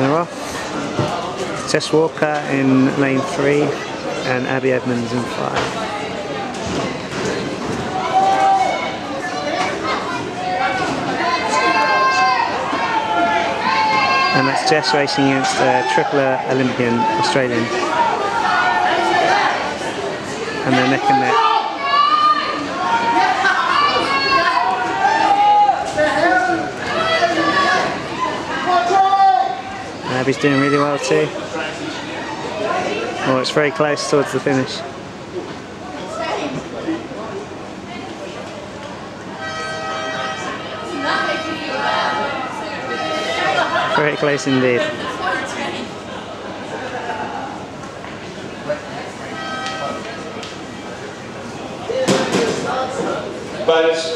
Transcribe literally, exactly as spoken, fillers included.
they're off. Jess Walker in lane three and Abby Edmonds in five. And that's Jess racing against a triple Olympian Australian. And they're neck and neck. And Abby's doing really well too. Oh, it's very close towards the finish. Very close indeed. But